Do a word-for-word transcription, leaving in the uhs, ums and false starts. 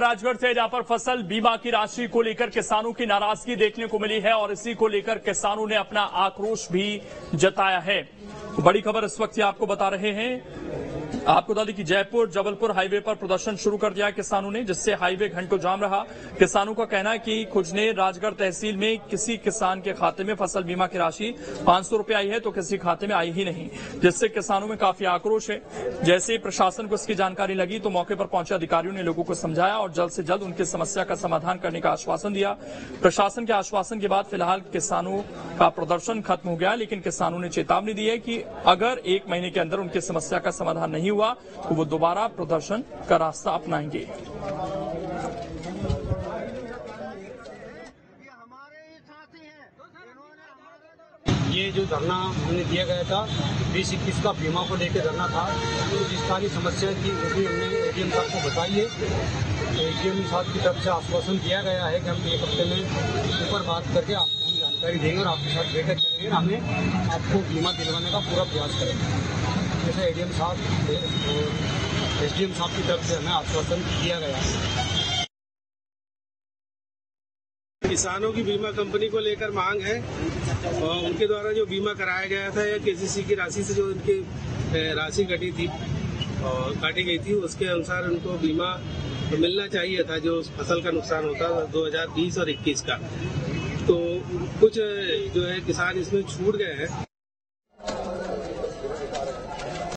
राजगढ़ से जहां पर फसल बीमा की राशि को लेकर किसानों की नाराजगी देखने को मिली है और इसी को लेकर किसानों ने अपना आक्रोश भी जताया है। बड़ी खबर इस वक्त आपको बता रहे हैं। आपको बता दें कि जयपुर जबलपुर हाईवे पर प्रदर्शन शुरू कर दिया है किसानों ने, जिससे हाईवे घंटों जाम रहा। किसानों का कहना है कि खुजने राजगढ़ तहसील में किसी किसान के खाते में फसल बीमा की राशि पांच सौ रुपये आई है तो किसी खाते में आई ही नहीं, जिससे किसानों में काफी आक्रोश है। जैसे ही प्रशासन को इसकी जानकारी लगी तो मौके पर पहुंचे अधिकारियों ने लोगों को समझाया और जल्द से जल्द उनकी समस्या का समाधान करने का आश्वासन दिया। प्रशासन के आश्वासन के बाद फिलहाल किसानों का प्रदर्शन खत्म हो गया, लेकिन किसानों ने चेतावनी दी है कि अगर एक महीने के अंदर उनकी समस्या का समाधान नहीं हुआ तो वो दोबारा प्रदर्शन का रास्ता अपनाएंगे। ये जो धरना हमने दिया गया था बीस इक्कीस का बीमा को लेकर धरना था, तो जिस सारी समस्या थी वो भी हमने एजीएम साहब को बताई है। एजीएम साहब की तरफ से आश्वासन दिया गया है कि हम एक हफ्ते में ऊपर बात करके आपको हम जानकारी देंगे और आपके साथ बैठक करेंगे, हमें आपको बीमा दिलवाने का पूरा प्रयास करेंगे। जैसे एजीएम साहब और एसडीएम साहब की तरफ से हमें आश्वासन दिया गया है। किसानों की बीमा कंपनी को लेकर मांग है और उनके द्वारा जो बीमा कराया गया था या केसीसी की राशि से जो उनकी राशि कटी थी और काटी गई थी उसके अनुसार उनको बीमा मिलना चाहिए था जो फसल का नुकसान होता है दो हज़ार बीस और इक्कीस का। तो कुछ जो है किसान इसमें छूट गए हैं।